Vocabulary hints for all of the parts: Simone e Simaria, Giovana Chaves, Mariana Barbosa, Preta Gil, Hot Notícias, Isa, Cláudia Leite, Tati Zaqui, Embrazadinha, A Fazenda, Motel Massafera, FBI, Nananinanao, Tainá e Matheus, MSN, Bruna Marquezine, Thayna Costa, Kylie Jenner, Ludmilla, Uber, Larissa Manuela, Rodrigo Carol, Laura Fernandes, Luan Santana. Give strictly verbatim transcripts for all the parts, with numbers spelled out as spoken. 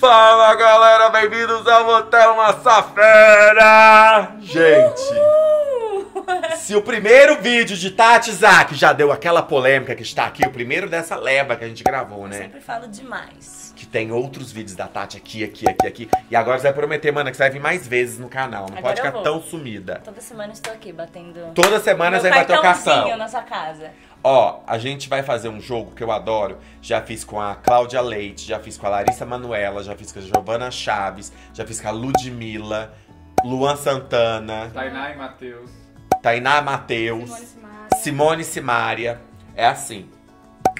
Fala galera, bem-vindos ao Motel Massafera! Gente, uhul. Se o primeiro vídeo de Tati Zaqui já deu aquela polêmica que está aqui, o primeiro dessa leva que a gente gravou, né? Eu sempre falo demais. Que tem outros vídeos da Tati aqui, aqui, aqui, aqui. E agora você vai prometer, mana, que você vai vir mais vezes no canal. Não agora pode ficar tão sumida. Toda semana eu estou aqui batendo. Toda semana você vai bater o cartão na sua casa. Ó, a gente vai fazer um jogo que eu adoro. Já fiz com a Cláudia Leite, já fiz com a Larissa Manuela, já fiz com a Giovana Chaves, já fiz com a Ludmilla, Luan Santana, Tainá e Matheus, Tainá e Matheus, Simone e Simaria. É assim,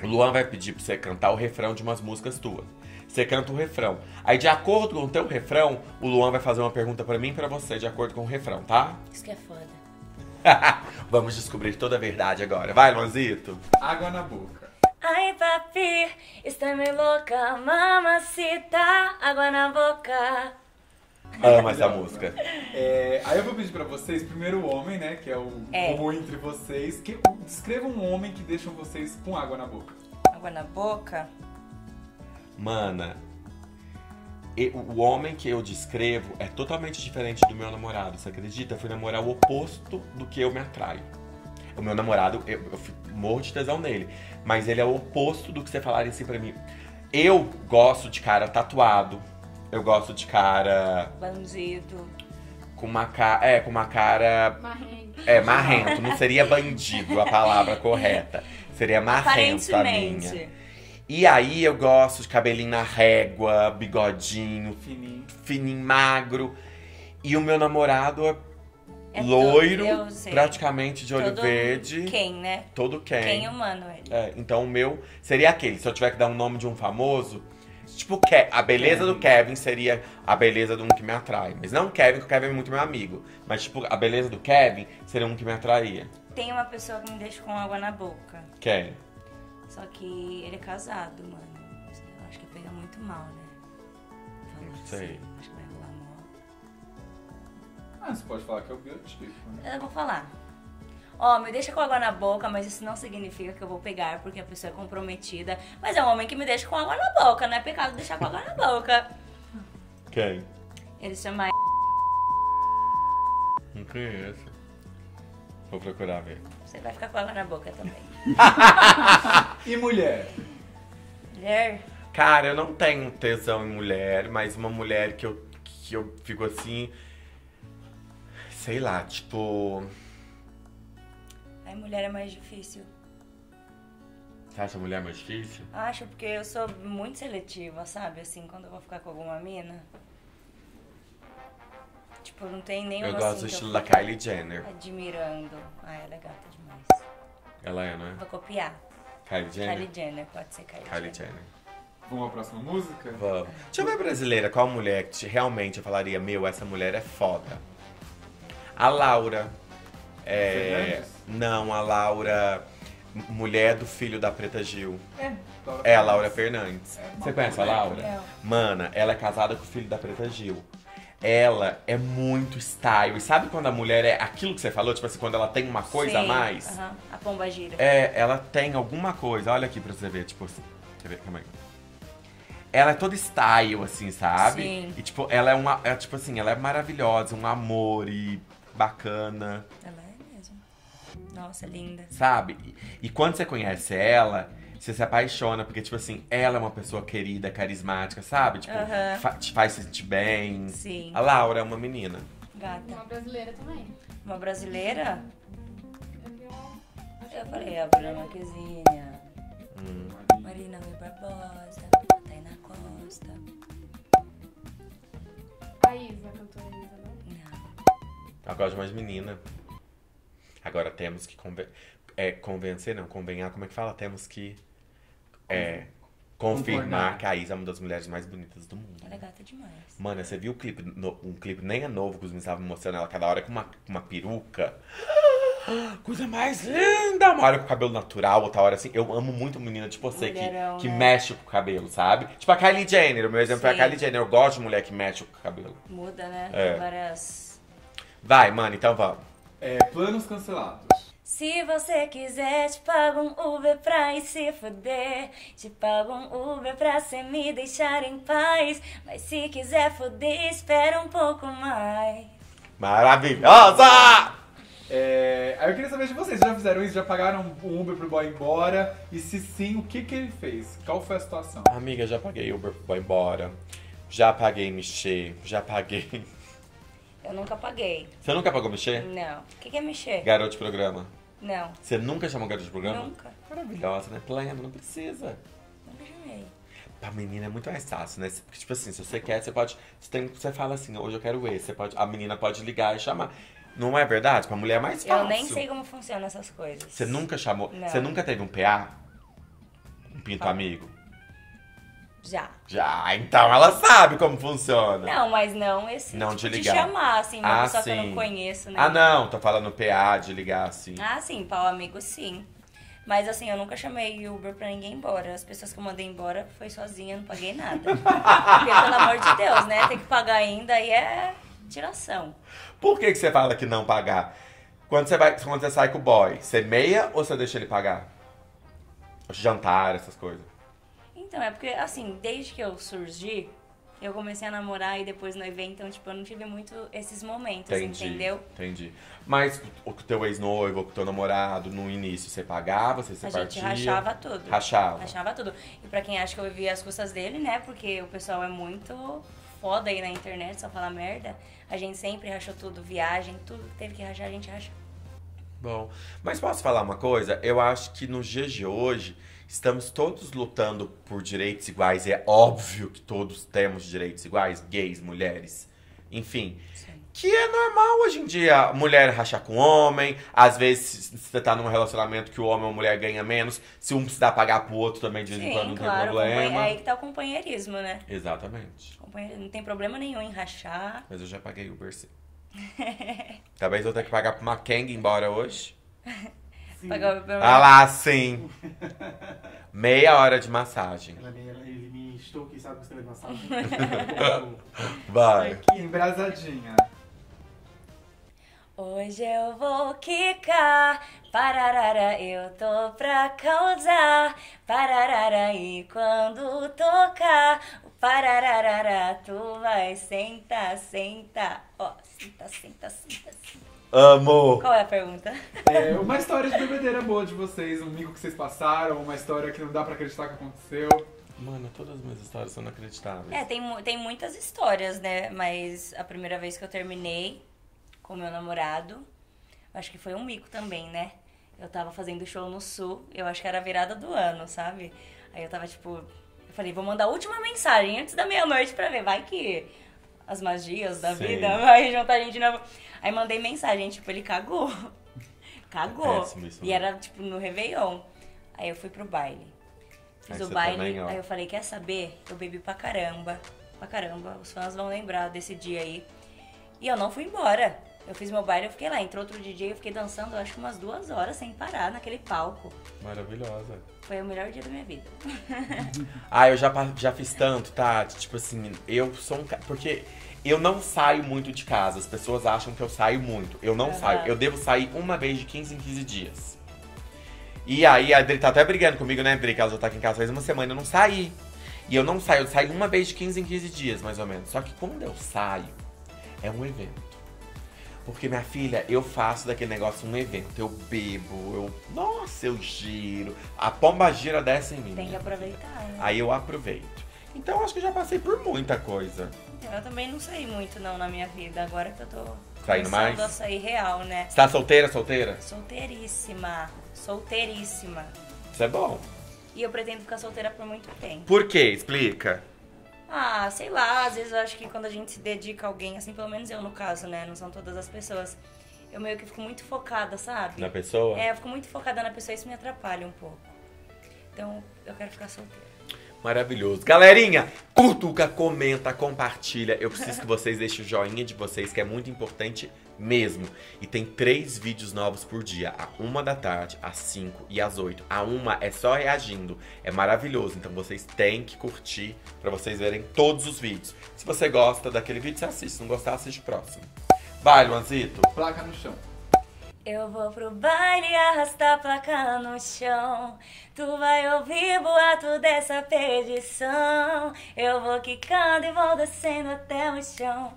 o Luan vai pedir pra você cantar o refrão de umas músicas tuas. Você canta o refrão. Aí, de acordo com o teu refrão, o Luan vai fazer uma pergunta pra mim e pra você, de acordo com o refrão, tá? Isso que é foda. Vamos descobrir toda a verdade agora. Vai, Luanzito. Água na boca. Ai, papi, está meio louca. Mamacita, água na boca. Amo essa música. É, aí eu vou pedir pra vocês, primeiro o homem, né, que é o comum é. entre vocês. Que, descreva um homem que deixa vocês com água na boca. Água na boca? Mana, eu, o homem que eu descrevo é totalmente diferente do meu namorado, você acredita? Eu fui namorar o oposto do que eu me atraio. O meu namorado, eu, eu morro de tesão nele, mas ele é o oposto do que você falar assim pra mim. Eu gosto de cara tatuado, eu gosto de cara... Bandido. Com uma cara... É, com uma cara... Marrento. É, marrento. Não seria bandido a palavra correta. Seria marrento a minha. E aí eu gosto de cabelinho na régua, bigodinho, fininho, fininho magro. E o meu namorado é, é loiro, todo, praticamente de olho todo verde. Quem, né? Todo quem. Quem humano ele. É, então o meu seria aquele. Se eu tiver que dar um nome de um famoso, tipo, a beleza Kevin. do Kevin seria a beleza de um que me atrai. Mas não Kevin, porque o Kevin é muito meu amigo. Mas tipo, a beleza do Kevin seria um que me atraía. Tem uma pessoa que me deixa com água na boca. Quem? Só que ele é casado, mano. Eu acho que pega muito mal, né? Falando não sei. Assim, acho que vai rolar mal. Ah, você pode falar que é o biotipo, né? Eu vou falar. Ó, oh, me deixa com água na boca, mas isso não significa que eu vou pegar, porque a pessoa é comprometida. Mas é um homem que me deixa com água na boca, não é pecado deixar com água na boca. Quem? Ele se chama... Não conheço. Vou procurar ver. Você vai ficar com água na boca também. E mulher? Mulher? Cara, eu não tenho tesão em mulher, mas uma mulher que eu, que eu fico assim... Sei lá, tipo... Ai, mulher é mais difícil. Você acha mulher mais difícil? Acho, porque eu sou muito seletiva, sabe? Assim, quando eu vou ficar com alguma mina... Tipo, não tem nenhuma... Eu gosto do estilo da Kylie Jenner. Admirando. Ah, ela é gata demais. Ela é, não é? Vou copiar. Kylie Jenner? Kylie Jenner, pode ser Kylie, Kylie Jenner. Jenner. Vamos à próxima música? Vamos. Deixa eu ver, brasileira, qual mulher que realmente eu falaria, meu, essa mulher é foda. A Laura. É... Não, a Laura... Mulher do filho da Preta Gil. É, Laura é a Laura Fernandes. É, você conhece a Laura? É. Mana, ela é casada com o filho da Preta Gil. Ela é muito style. E sabe quando a mulher é aquilo que você falou? Tipo assim, quando ela tem uma coisa Sim, a mais? Uh-huh. A pomba gira. É, ela tem alguma coisa. Olha aqui pra você ver, tipo assim. Quer ver? Calma aí. Ela é toda style, assim, sabe? Sim. E tipo, ela é uma. É, tipo assim, ela é maravilhosa, um amor e bacana. Ela é mesmo. Nossa, linda. Sabe? E, e quando você conhece ela, você se apaixona, porque, tipo assim, ela é uma pessoa querida, carismática, sabe? Tipo, uhum. fa te faz sentir bem. Sim. A Laura é uma menina. Gata. Uma brasileira também. Uma brasileira? Eu, Eu falei, a Bruna Marquezine, hum. Mariana Barbosa, Thayna Costa. A Isa, cantora Isa, não? Não. Eu gosto mais de menina. Agora temos que conven é, convencer, não, convenhar, como é que fala? Temos que... É, confirmar que a Isa é uma das mulheres mais bonitas do mundo. Ela é gata demais. Mano, você viu o clipe, no, um clipe nem é novo, que os meninos estavam mostrando ela cada hora com uma, uma peruca. Ah, coisa mais linda! Uma hora com o cabelo natural, outra hora assim. Eu amo muito menina tipo você, que, que mexe com o cabelo, sabe? Tipo a Kylie Jenner, o meu exemplo Sim. é a Kylie Jenner. Eu gosto de mulher que mexe com o cabelo. Muda, né? É. Várias... Vai, mano, então vamos. É, planos cancelados. Se você quiser, te pago um Uber pra ir se fuder. Te pago um Uber pra cê me deixar em paz. Mas se quiser foder, espera um pouco mais. Maravilhosa! É, aí eu queria saber de vocês, já fizeram isso? Já pagaram um Uber pro boy embora? E se sim, o que que ele fez? Qual foi a situação? Amiga, já paguei Uber pro boy embora. Já paguei mexer, já paguei... Eu nunca paguei. Você nunca pagou mexer? Não. O que que é mexer? Garoto de programa. Não. Você nunca chamou garoto de programa? Nunca. Maravilhosa, né? Plena, não precisa. Nunca chamei. Pra menina é muito mais fácil, né? Porque, tipo assim, se você quer, você pode... Você, tem, você fala assim, hoje eu quero esse. Você pode, a menina pode ligar e chamar. Não é verdade? Pra mulher é mais fácil. Eu nem sei como funcionam essas coisas. Você nunca chamou... Não. Você nunca teve um P A? Um pinto ah. amigo? Já. Já, então ela sabe como funciona. Não, mas não esse não tipo de, ligar. de chamar, assim, uma ah, pessoa sim. que eu não conheço, né? Ah, não, tô falando P A, de ligar, assim. Ah, sim, pau amigo, sim. Mas assim, eu nunca chamei Uber pra ninguém embora. As pessoas que eu mandei embora, foi sozinha, não paguei nada. Porque, pelo amor de Deus, né? Tem que pagar ainda, aí é tiração. Por que que você fala que não pagar? Quando você, vai, quando você sai com o boy, você meia ou você deixa ele pagar? Jantar, essas coisas. Então, é porque, assim, desde que eu surgi, eu comecei a namorar e depois noivei, então, tipo, eu não tive muito esses momentos, entendi, entendeu? Entendi. Mas o teu ex-noivo, o teu namorado, no início, você pagava, você se a partia? A gente rachava tudo. Rachava? Rachava tudo. E pra quem acha que eu vivia as custas dele, né, porque o pessoal é muito foda aí na internet, só fala merda, a gente sempre rachou tudo, viagem, tudo que teve que rachar, a gente rachou. Bom, mas posso falar uma coisa? Eu acho que nos dias de hoje, estamos todos lutando por direitos iguais. É óbvio que todos temos direitos iguais. Gays, mulheres, enfim. Sim. Que é normal hoje em dia. Mulher rachar com homem. Às vezes, se você tá num relacionamento que o homem ou a mulher ganha menos. Se um precisar pagar pro outro também, de vez em quando, não tem problema. É aí que tá o companheirismo, né? Exatamente. Companheirismo. Não tem problema nenhum em rachar. Mas eu já paguei Uber, sim. Talvez eu tenha que pagar pra uma Kang embora hoje. Pagar pra uma... Ah lá, sim. Meia hora de massagem. Ela, ela, ele me estou aqui, sabe que você vai massagem? Vai. Aqui, embrasadinha. Hoje eu vou quicar, pararara, eu tô pra causar, pararara, e quando tocar, o pararara, tu vai sentar, sentar, ó, senta, senta, senta, senta. Amor! Qual é a pergunta? É, uma história de bebedeira boa de vocês, um mico que vocês passaram, uma história que não dá pra acreditar que aconteceu. Mano, todas as minhas histórias são inacreditáveis. É, tem, tem muitas histórias, né? Mas a primeira vez que eu terminei com meu namorado, acho que foi um mico também, né? Eu tava fazendo show no Sul, eu acho que era a virada do ano, sabe? Aí eu tava tipo, eu falei, vou mandar a última mensagem antes da meia-noite pra ver, vai que... As magias da Sim. vida, vai juntar a gente de novo. Aí mandei mensagem, tipo, ele cagou. Cagou. É péssimo, isso, e era, tipo, no Réveillon. Aí eu fui pro baile. Fiz aí o baile, também, aí eu falei, quer saber? Eu bebi pra caramba. Pra caramba, os fãs vão lembrar desse dia aí. E eu não fui embora. Eu fiz meu baile, eu fiquei lá. Entrou outro D J, eu fiquei dançando, eu acho, umas duas horas sem parar naquele palco. Maravilhosa. Foi o melhor dia da minha vida. Ah, eu já, já fiz tanto, Tati. Tipo assim, eu sou um cara... Porque eu não saio muito de casa. As pessoas acham que eu saio muito. Eu não uhum. saio. Eu devo sair uma vez de quinze em quinze dias. E aí, a Adri tá até brigando comigo, né, Adri? Que ela já tá aqui em casa faz uma semana, eu não saí. E eu não saio. Eu saio uma vez de quinze em quinze dias, mais ou menos. Só que quando eu saio, é um evento. Porque, minha filha, eu faço daquele negócio um evento. Eu bebo, eu... Nossa, eu giro. A pomba gira desce em mim. Tem que aproveitar, né? Aí eu aproveito. Então, acho que eu já passei por muita coisa. Eu também não saí muito, não, na minha vida. Agora que eu tô saindo mais, a sair real, né? Você tá solteira, solteira? Solteiríssima. Solteiríssima. Isso é bom. E eu pretendo ficar solteira por muito tempo. Por quê? Explica. Ah, sei lá, às vezes eu acho que quando a gente se dedica a alguém, assim, pelo menos eu no caso, né, não são todas as pessoas, eu meio que fico muito focada, sabe? Na pessoa? É, eu fico muito focada na pessoa e isso me atrapalha um pouco. Então, eu quero ficar solteira. Maravilhoso. Galerinha, cutuca, comenta, compartilha. Eu preciso que vocês deixem o joinha de vocês, que é muito importante mesmo. E tem três vídeos novos por dia. A uma da tarde, às cinco e às oito. A uma é só reagindo. É maravilhoso. Então vocês têm que curtir pra vocês verem todos os vídeos. Se você gosta daquele vídeo, você assiste. Se não gostar, assiste o próximo. Vai, Luanzito. Placa no chão. Eu vou pro baile arrastar placa no chão. Tu vai ouvir boato dessa perdição. Eu vou quicando e vou descendo até o chão.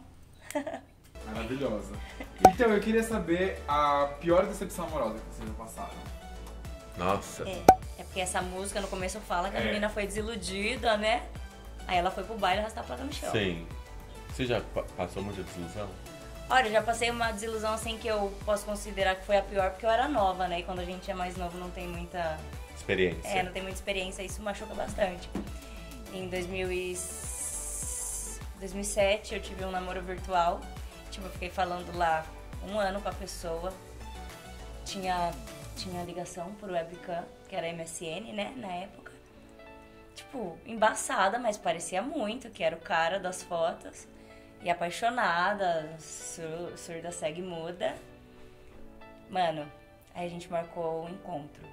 Maravilhosa. Então, eu queria saber a pior decepção amorosa que vocês já passaram. Nossa. É, é porque essa música no começo fala que é. a menina foi desiludida, né? Aí ela foi pro baile arrastar placa no chão. Sim. Você já passou uma desilusão? Olha, eu já passei uma desilusão assim que eu posso considerar que foi a pior, porque eu era nova, né? E quando a gente é mais novo não tem muita... experiência. É, não tem muita experiência, isso machuca bastante. Em dois mil e sete eu tive um namoro virtual. Tipo, eu fiquei falando lá um ano com a pessoa. Tinha, tinha ligação por webcam, que era M S N, né? Na época. Tipo, embaçada, mas parecia muito que era o cara das fotos. E apaixonada, sur, surda, segue, muda. Mano, aí a gente marcou o encontro.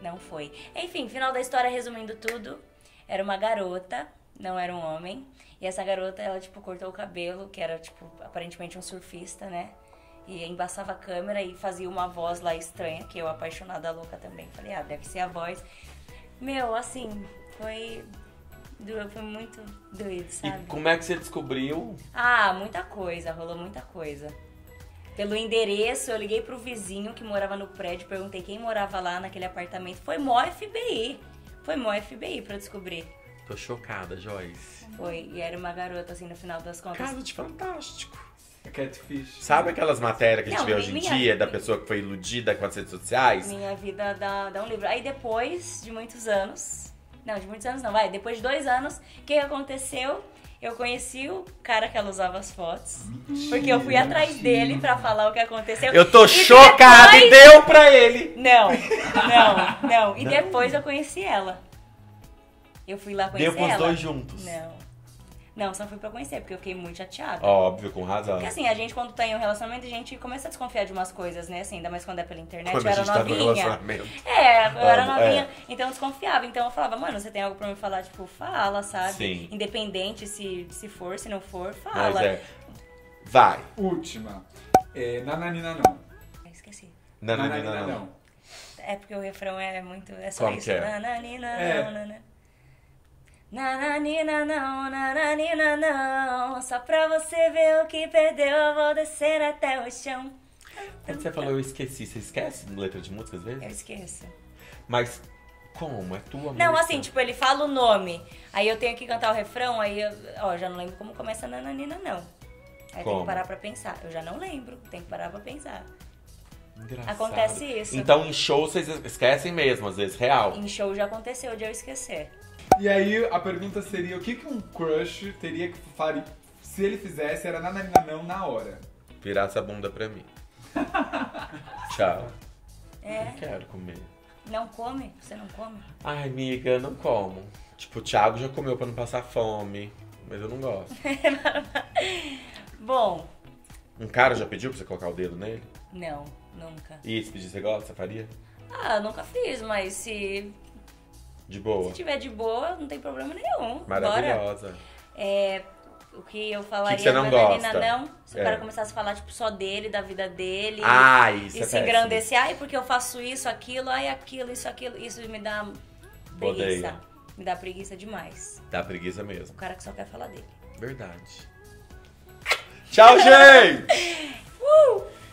Não foi. Enfim, final da história, resumindo tudo. Era uma garota, não era um homem. E essa garota, ela, tipo, cortou o cabelo, que era, tipo, aparentemente um surfista, né? E embaçava a câmera e fazia uma voz lá estranha, que eu, apaixonada, louca também. Falei, ah, deve ser a voz. Meu, assim, foi... Foi muito doido, sabe? E como é que você descobriu? Ah, muita coisa, rolou muita coisa. Pelo endereço, eu liguei pro vizinho que morava no prédio, perguntei quem morava lá naquele apartamento. Foi mó F B I. Foi mó F B I pra descobrir. Tô chocada, Joyce. Foi, e era uma garota, assim, no final das contas. Caso de fantástico. Catfish. Sabe aquelas matérias que Não, a gente vê hoje em dia, vida... da pessoa que foi iludida com as redes sociais? Minha vida dá, dá um livro. Aí depois de muitos anos... Não, de muitos anos não, vai. Depois de dois anos, o que aconteceu? Eu conheci o cara que ela usava as fotos. Mentira, porque eu fui atrás mentira. dele pra falar o que aconteceu. Eu tô e chocada depois... e deu pra ele! Não, não, não. E não. depois eu conheci ela. Eu fui lá conhecer ela. Deu com os dois juntos? Não. Não, só fui pra conhecer, porque eu fiquei muito chateada. Óbvio, com razão. Porque assim, a gente quando tá em um relacionamento, a gente começa a desconfiar de umas coisas, né? Assim, ainda mais quando é pela internet, quando eu era novinha. Tá no é, eu era novinha, é. então eu desconfiava. Então eu falava, mano, você tem algo pra me falar? Tipo, fala, sabe? Sim. Independente se, se for, se não for, fala. Mas é. Vai. Última. É, nananina não. Eu esqueci. Nananina, nananina não. não. É porque o refrão é muito... É só Como isso. É? Nananina é. não, nananina. Nananina não, nananina não, só pra você ver o que perdeu, eu vou descer até o chão. Quando você falou eu esqueci, você esquece letra de música às vezes? Eu esqueço. Mas como? É tua música? Não, assim, tipo, ele fala o nome, aí eu tenho que cantar o refrão, aí eu, ó, já não lembro como começa nananina não. Aí tem que parar pra pensar, eu já não lembro, tem que parar pra pensar. Engraçado. Acontece isso. Então em show vocês esquecem mesmo, às vezes, real? Em show já aconteceu de eu esquecer. E aí, a pergunta seria, o que, que um crush teria que fazer, se ele fizesse, era nananina não na hora? Virar essa bunda pra mim. Tchau. É? Não quero comer. Não come? Você não come? Ai, amiga, não como. Tipo, o Thiago já comeu pra não passar fome, mas eu não gosto. Bom... Um cara já pediu pra você colocar o dedo nele? Não, nunca. E se pedir, você gosta? Você faria? Ah, eu nunca fiz, mas se... De boa. Se tiver de boa, não tem problema nenhum. Maravilhosa. É, o que eu falaria que que você não gosta? Não, se o é. cara começasse a falar tipo, só dele, da vida dele. Ah, isso. E é se péssimo. engrandecer, ai, porque eu faço isso, aquilo, ai, aquilo, isso, aquilo. Isso me dá preguiça. Odeio. Me dá preguiça demais. Dá preguiça mesmo. O cara que só quer falar dele. Verdade. Tchau, gente! uh!